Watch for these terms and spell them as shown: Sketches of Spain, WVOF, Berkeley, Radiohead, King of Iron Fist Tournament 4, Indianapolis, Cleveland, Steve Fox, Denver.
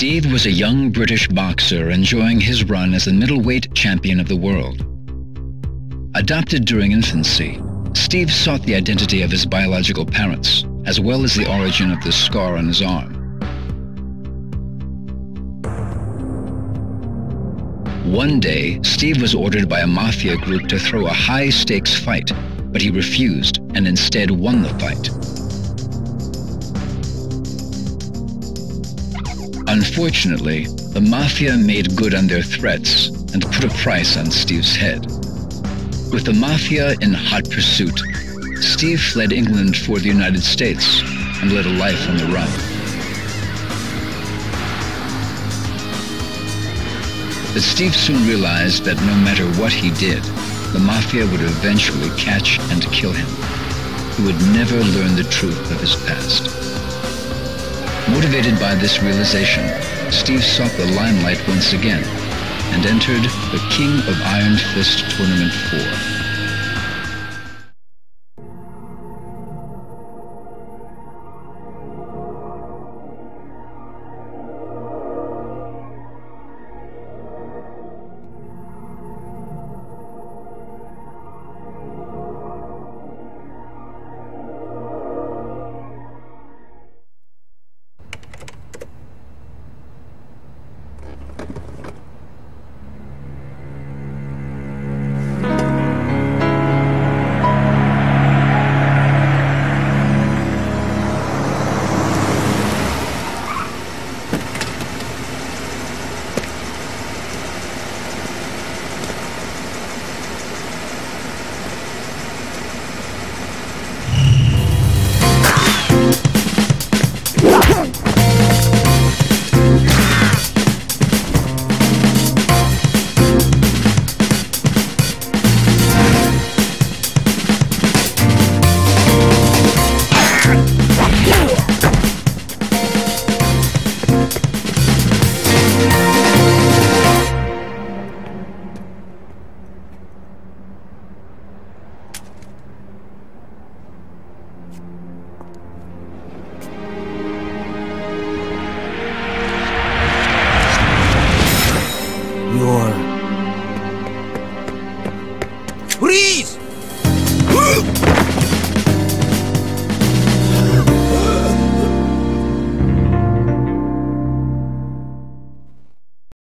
Steve was a young British boxer enjoying his run as the middleweight champion of the world. Adopted during infancy, Steve sought the identity of his biological parents, as well as the origin of the scar on his arm. One day, Steve was ordered by a mafia group to throw a high-stakes fight, but he refused and instead won the fight. Unfortunately, the mafia made good on their threats and put a price on Steve's head. With the mafia in hot pursuit, Steve fled England for the United States and led a life on the run. But Steve soon realized that no matter what he did, the mafia would eventually catch and kill him. He would never learn the truth of his past. Motivated by this realization, Steve sought the limelight once again and entered the King of Iron Fist Tournament 4.